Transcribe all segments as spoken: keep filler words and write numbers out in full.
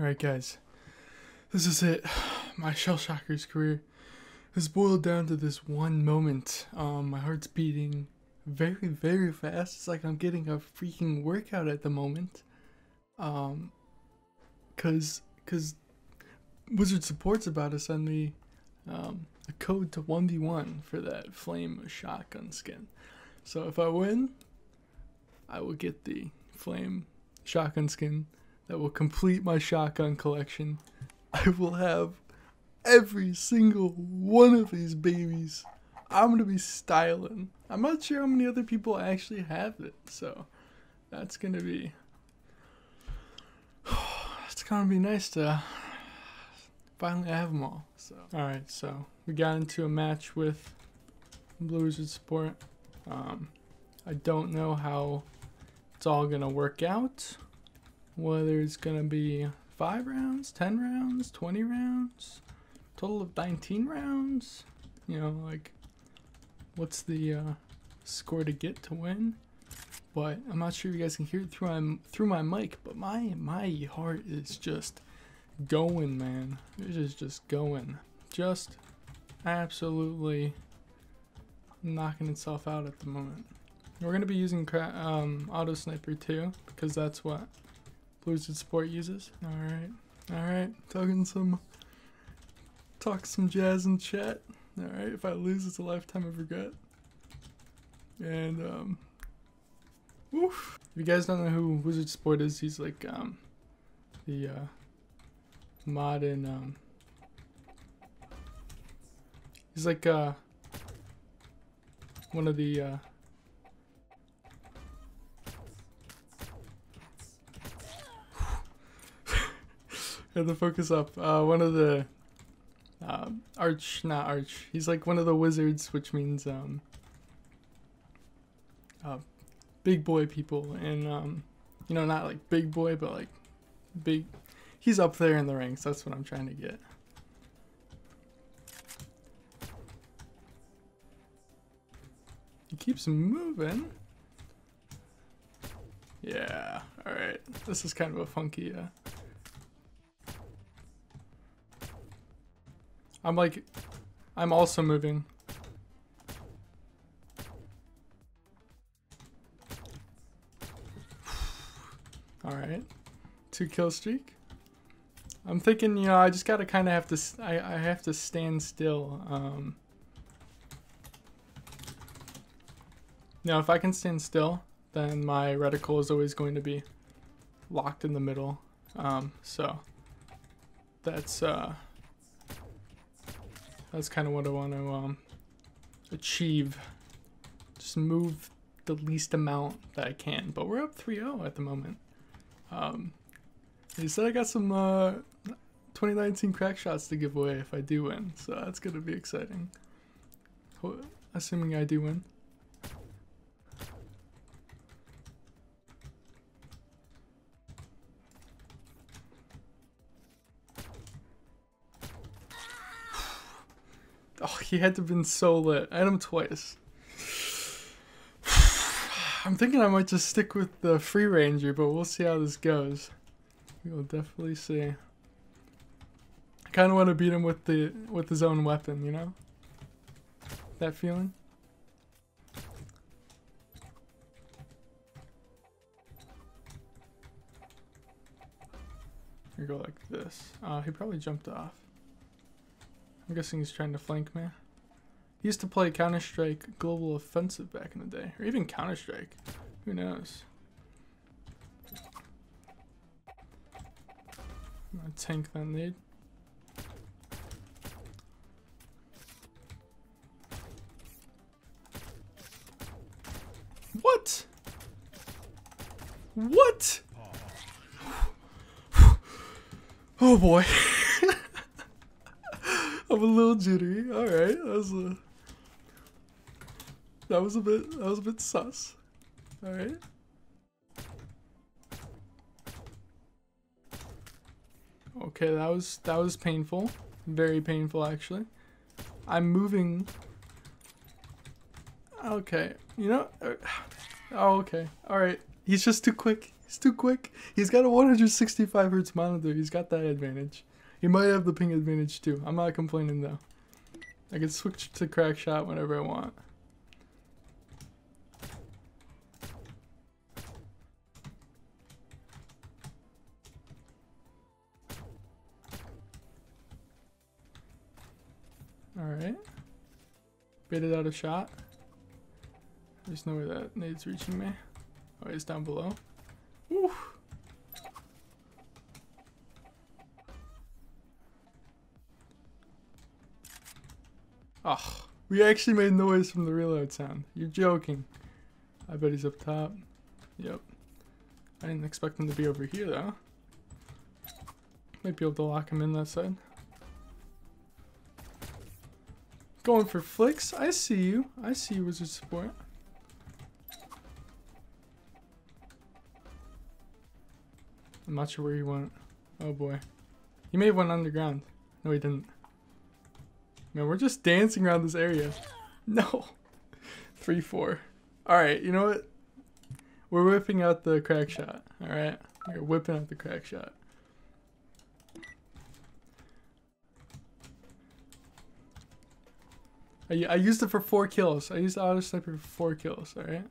Alright guys, this is it. My Shell Shockers career has boiled down to this one moment. Um, my heart's beating very, very fast. It's like I'm getting a freaking workout at the moment. Um, cause, cause WizardSupport's about to send me um, a code to one v one for that Flame Shotgun skin. So if I win, I will get the Flame Shotgun skin that will complete my shotgun collection. I will have every single one of these babies. I'm gonna be styling. I'm not sure how many other people actually have it, so that's gonna be it's gonna be nice to finally have them all. So alright, so we got into a match with WizardSupport. Um, I don't know how it's all gonna work out. Whether it's gonna be five rounds, ten rounds, twenty rounds, total of nineteen rounds. You know, like, what's the uh, score to get to win? But I'm not sure if you guys can hear it through my through my mic. But my my heart is just going, man. It is just going, just absolutely knocking itself out at the moment. We're gonna be using um, Auto Sniper too, because that's what WizardSupport uses. Alright, alright, talking some, talk some jazz in chat. Alright, if I lose, it's a lifetime of regret. And, um, woof. If you guys don't know who WizardSupport is, he's like, um, the, uh, mod in, um, he's like, uh, one of the, uh, had to focus up. Uh, one of the uh, arch, not arch. He's like one of the wizards, which means um, uh, big boy people, and um, you know, not like big boy, but like big. He's up there in the ranks. That's what I'm trying to get. He keeps moving. Yeah. All right. This is kind of a funky. Uh, I'm like, I'm also moving. Alright, two kill streak. I'm thinking, you know, I just gotta kinda have to, I, I have to stand still. Um, now if I can stand still, then my reticle is always going to be locked in the middle. Um, so, that's, uh, that's kind of what I want to um, achieve. Just move the least amount that I can. But we're up three oh at the moment. Um, they said I got some uh, twenty nineteen crack shots to give away if I do win. So that's going to be exciting. Assuming I do win. Oh, he had to have been so lit. I hit him twice. I'm thinking I might just stick with the Free Ranger, but we'll see how this goes. We'll definitely see. I kind of want to beat him with the with his own weapon, you know? That feeling? We go like this. Uh, he probably jumped off. I'm guessing he's trying to flank me. He used to play Counter-Strike Global Offensive back in the day. Or even Counter-Strike. Who knows? I'm gonna tank that lead. What? What? Oh boy. I'm a little jittery. All right, that was a that was a bit that was a bit sus. All right. Okay, that was that was painful, very painful actually. I'm moving. Okay, you know. Oh, okay. All right. He's just too quick. He's He's too quick. He's got a one sixty-five hertz monitor. He's got that advantage. He might have the ping advantage too. I'm not complaining though. I can switch to crack shot whenever I want. Alright. Baited out a shot. I just know where that nade's reaching me. Oh, it's down below. Woo! Oh, we actually made noise from the reload sound. You're joking. I bet he's up top. Yep. I didn't expect him to be over here though. Might be able to lock him in that side. Going for flicks. I see you. I see you, Wizard Support. I'm not sure where he went. Oh boy. He may have went underground. No, he didn't. Man, we're just dancing around this area. No. three four. Alright, you know what? We're whipping out the crack shot. Alright? We're whipping out the crack shot. I, I used it for four kills. I used auto sniper for four kills, alright?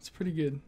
It's pretty good.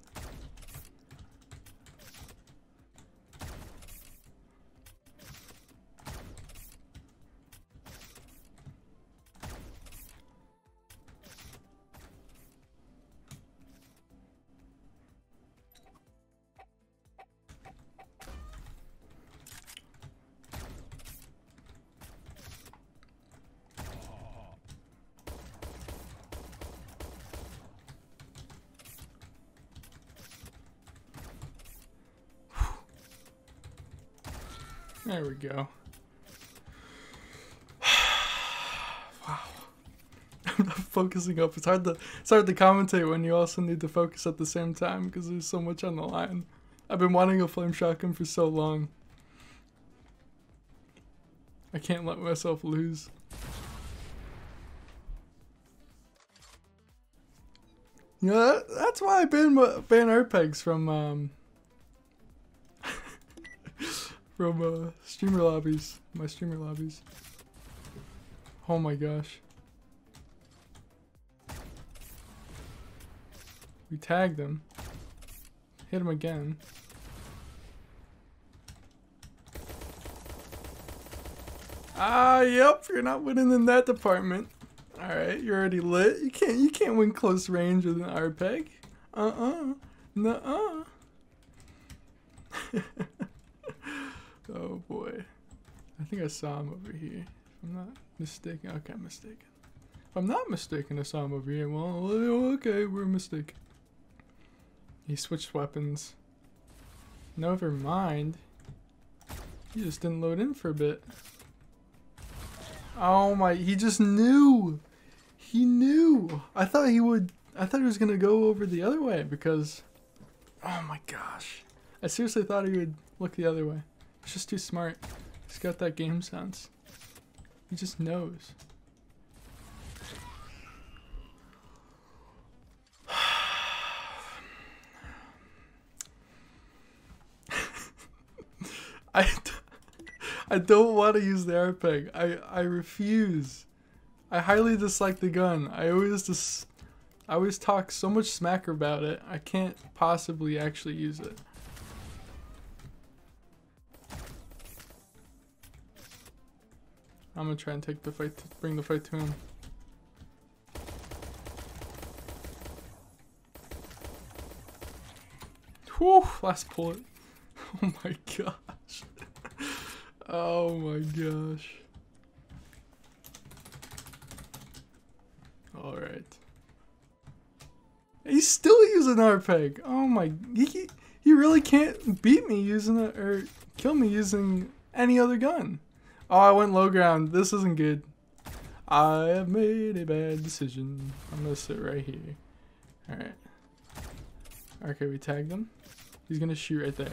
There we go. Wow. I'm not focusing up. It's hard to it's hard to commentate when you also need to focus at the same time because there's so much on the line. I've been wanting a flame shotgun for so long. I can't let myself lose. You know, that, that's why I banned ban R P Gs from um From uh, streamer lobbies, my streamer lobbies. Oh my gosh. We tagged him. Hit him again. Ah, yep. You're not winning in that department. All right, you're already lit. You can't. You can't win close range with an R P G. Uh-uh. Nuh-uh. Oh boy. I think I saw him over here. If I'm not mistaken. Okay, I'm mistaken. If I'm not mistaken, I saw him over here. Well, okay, we're mistaken. He switched weapons. Never mind. He just didn't load in for a bit. Oh my, he just knew. He knew. I thought he would, I thought he was going to go over the other way because, oh my gosh. I seriously thought he would look the other way. He's just too smart. He's got that game sense. He just knows. I, I don't want to use the R P G. I, I refuse. I highly dislike the gun. I always dis I always talk so much smack about it. I can't possibly actually use it. I'm gonna try and take the fight, to bring the fight to him. Whew, last bullet. Oh my gosh. Oh my gosh. Alright. He's still using R P G. Oh my, he, he really can't beat me using it or kill me using any other gun. Oh, I went low ground. This isn't good. I have made a bad decision. I'm gonna sit right here. Alright. Okay, we tagged him. He's gonna shoot right there.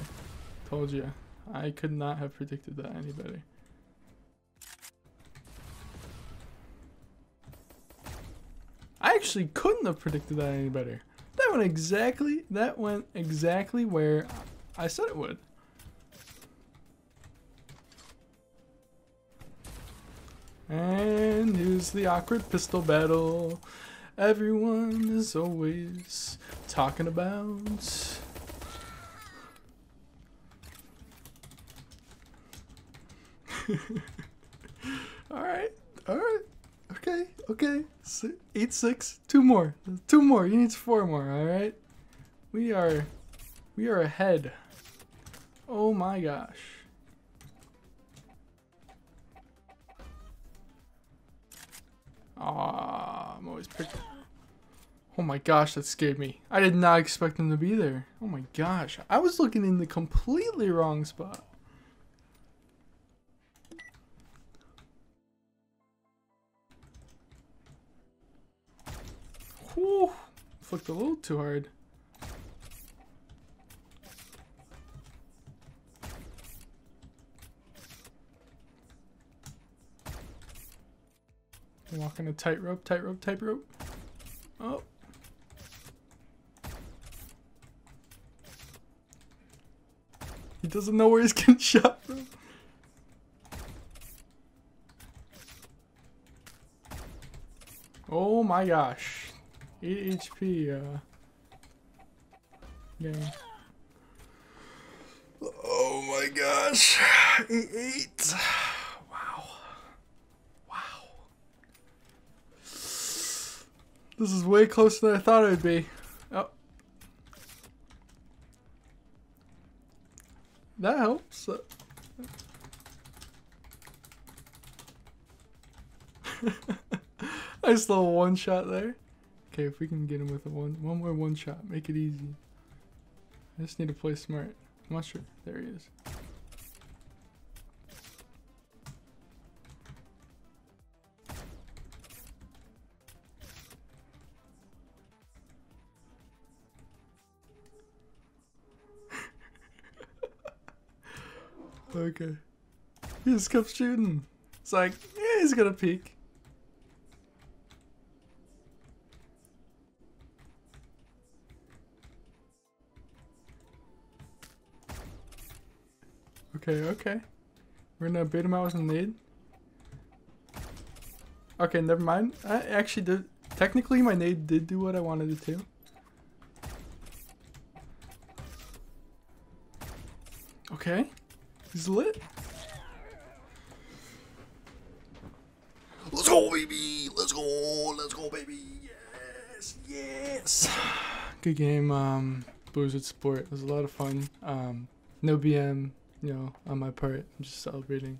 Told you. I could not have predicted that any better. I actually couldn't have predicted that any better. That went exactly, that went exactly where I said it would. And here's the awkward pistol battle everyone is always talking about. Alright, alright, okay, okay. So eight, six, two more, two more, you need four more, alright? We are, we are ahead. Oh my gosh. Ah, I'm always picked. Oh my gosh, that scared me. I did not expect him to be there. Oh my gosh, I was looking in the completely wrong spot. Whew, flicked a little too hard. Walking a tightrope, tightrope, tightrope. Oh. He doesn't know where he's getting shot from. Oh my gosh. eight H P, uh. Yeah. Oh my gosh. eight eight. This is way closer than I thought it would be. Oh. That helps. I just lost one shot there. Okay, if we can get him with a one, one more one shot, make it easy. I just need to play smart. I'm not sure. There he is. Okay. He just kept shooting. It's like, yeah, he's gonna peek. Okay, okay. We're gonna bait him out with a nade. Okay, never mind. I actually did. Technically, my nade did do what I wanted it to. Okay. He's lit. Let's go, baby. Let's go. Let's go, baby. Yes. Yes. Good game. Um, WizardSupport. It was a lot of fun. Um, no B M, you know, on my part. I'm just celebrating.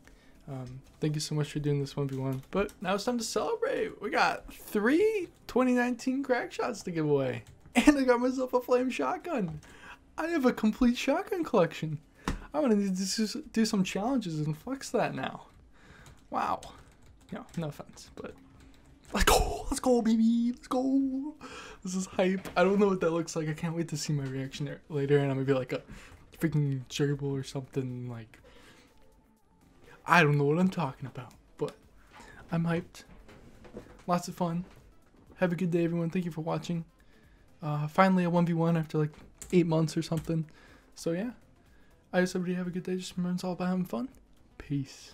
Um, thank you so much for doing this one v one. But now it's time to celebrate. We got three twenty nineteen crack shots to give away. And I got myself a flame shotgun. I have a complete shotgun collection. I'm gonna need to do some challenges and flex that now. Wow. Yeah, no offense, but let's go, let's go, baby, let's go. This is hype. I don't know what that looks like. I can't wait to see my reaction there later, and I'm gonna be like a freaking gerbil or something. Like, I don't know what I'm talking about, but I'm hyped. Lots of fun. Have a good day, everyone. Thank you for watching. Uh, finally a one v one after like eight months or something. So yeah. I hope everybody have a good day. Just remember, it's all about having fun. Peace.